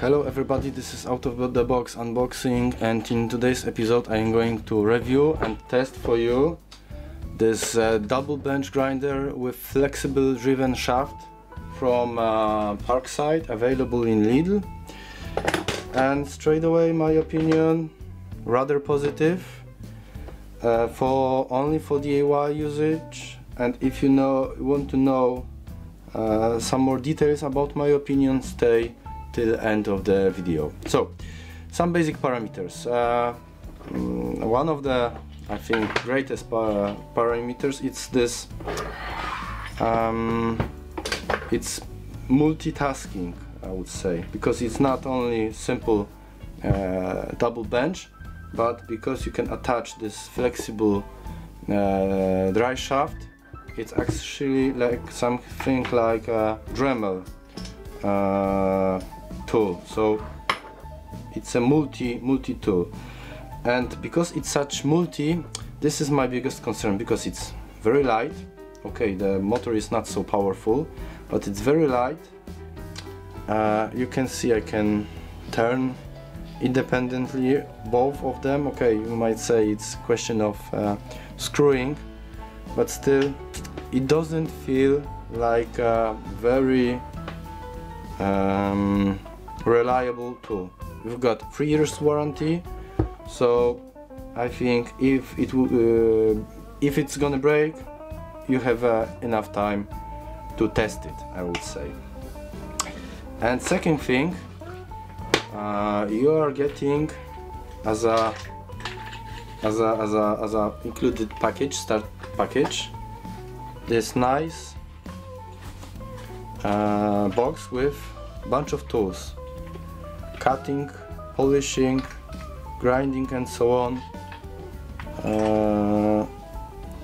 Hello everybody, this is Out of the Box Unboxing, and in today's episode I am going to review and test for you this double bench grinder with flexible driven shaft from Parkside, available in Lidl. And straight away, my opinion, rather positive only for DIY usage. And if you want to know some more details about my opinion, stay till the end of the video. So, some basic parameters. One of the, I think, greatest parameters is this. It's multitasking, I would say, because it's not only simple double bench, but because you can attach this flexible dry shaft. It's actually like something like a Dremel tool, so it's a multi tool. And because it's such multi, this is my biggest concern, because it's very light. Okay, the motor is not so powerful, but it's very light. You can see I can turn independently both of them. Okay, you might say it's a question of screwing, but still it doesn't feel like a very reliable tool. We've got 3 years warranty, so I think if it's gonna break, you have enough time to test it, I would say. And second thing, you are getting as a included package, start package, this nice box with bunch of tools: cutting, polishing, grinding, and so on.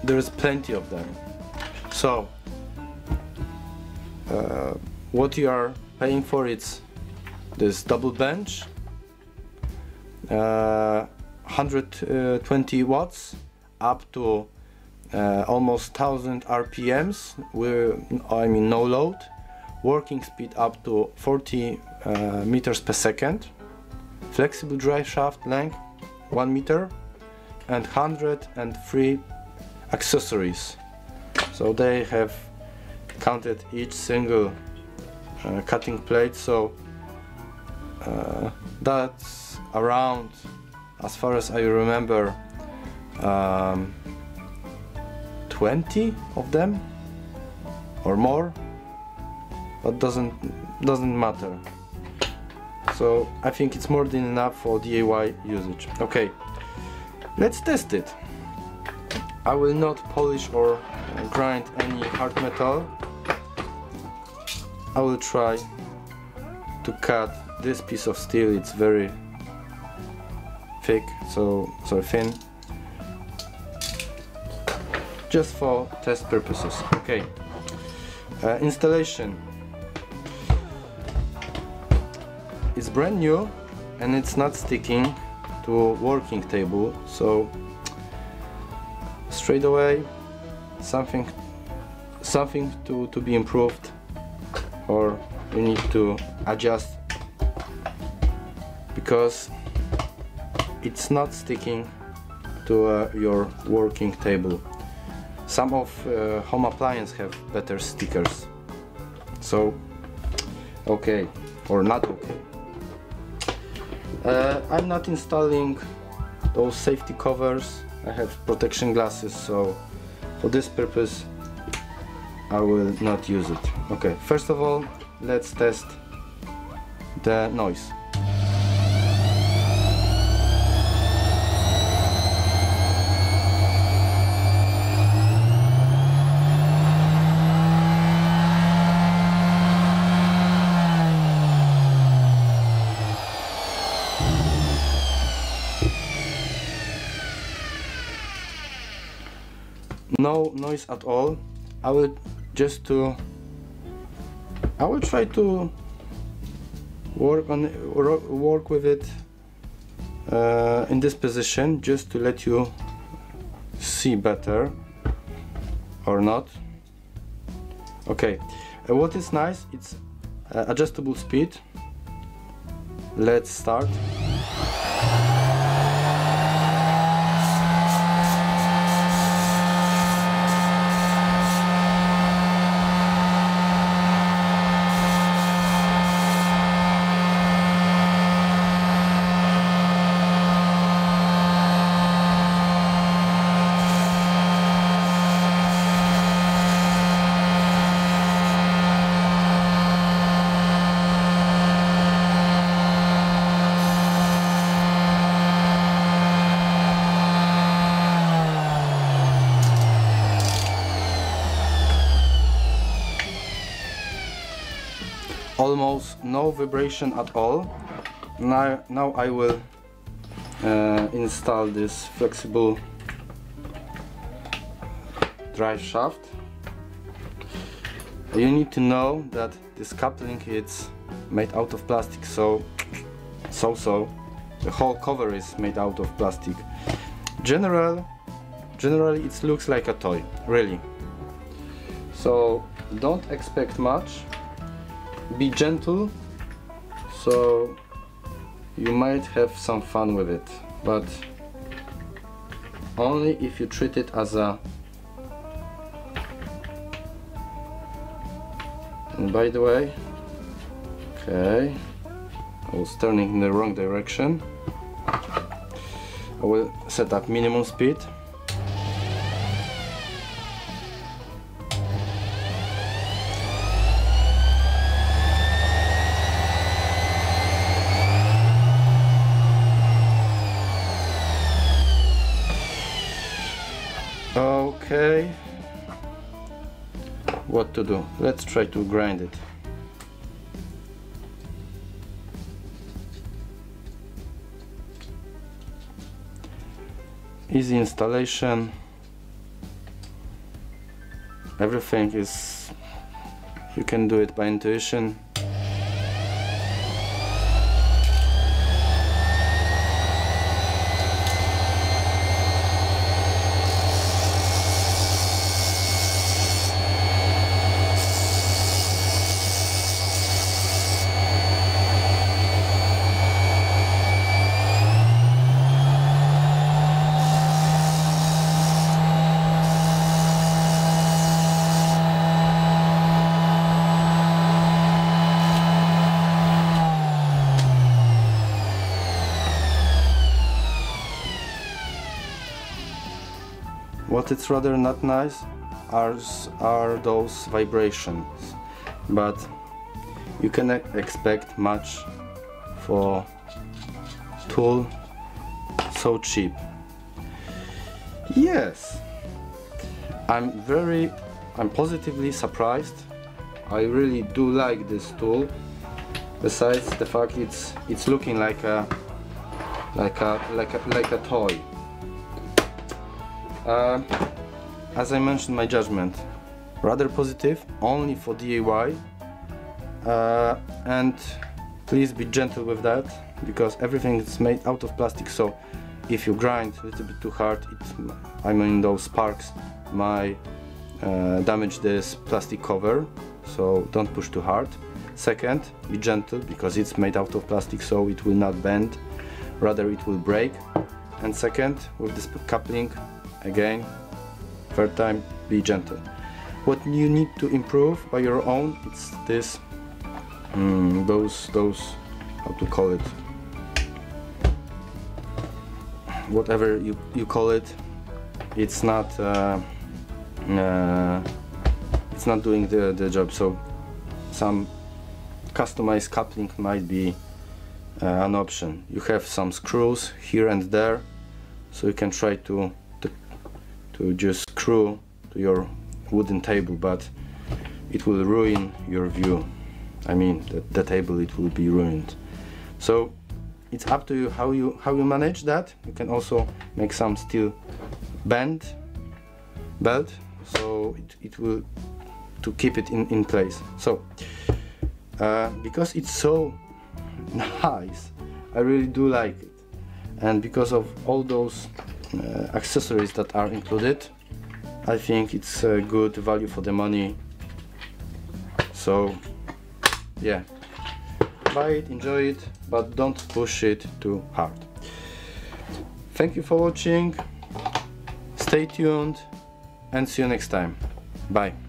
There's plenty of them. So what you are paying for is this double bench, 120 watts up to almost 1000 RPMs, I mean no load, working speed up to 40 meters per second, flexible drive shaft length 1 meter, and 103 accessories. So they have counted each single cutting plate, so that's around, as far as I remember, 20 of them or more, but doesn't matter. So I think it's more than enough for DIY usage. Okay, let's test it. I will not polish or grind any hard metal. I will try to cut this piece of steel. It's very thick, so thin, just for test purposes. Okay, installation is brand new, and it's not sticking to a working table, so straight away something to be improved, or you need to adjust, because it's not sticking to your working table. Some of home appliances have better stickers, so okay or not okay. I'm not installing those safety covers. I have protection glasses, so for this purpose I will not use it. Okay, first of all, let's test the noise. No noise at all. I will try to work with it in this position, just to let you see better or not. Okay, what is nice, it's adjustable speed, Let's start. Almost no vibration at all. Now I will install this flexible drive shaft. You need to know that this coupling is made out of plastic, so the whole cover is made out of plastic. Generally it looks like a toy, really. So don't expect much. Be gentle, so you might have some fun with it, but only if you treat it as a... And by the way, okay, I was turning in the wrong direction. I will set up minimum speed. Okay, what to do? Let's try to grind it. Easy installation. Everything is, you can do it by intuition. What it's rather not nice are those vibrations, but you can expect much for tool so cheap. Yes, I'm positively surprised. I really do like this tool. Besides the fact it's looking like a toy. As I mentioned, my judgment rather positive, only for DIY, and please be gentle with that, because everything is made out of plastic, so if you grind a little bit too hard, those sparks might damage this plastic cover, so don't push too hard. Second, be gentle, because it's made out of plastic, so it will not bend, rather it will break. And second, with this coupling, again, third time, be gentle. What you need to improve by your own, it's this, how to call it, whatever you call it, it's not doing the job. So some customized coupling might be an option. You have some screws here and there, so you can try to just screw to your wooden table, but it will ruin your view. I mean, the table, it will be ruined. So it's up to you how you manage that. You can also make some steel belt, so it will to keep it in place. So because it's so nice, I really do like it, and because of all those accessories that are included, I think it's a good value for the money. So yeah, buy it, enjoy it, but don't push it too hard. Thank you for watching, stay tuned and see you next time. Bye.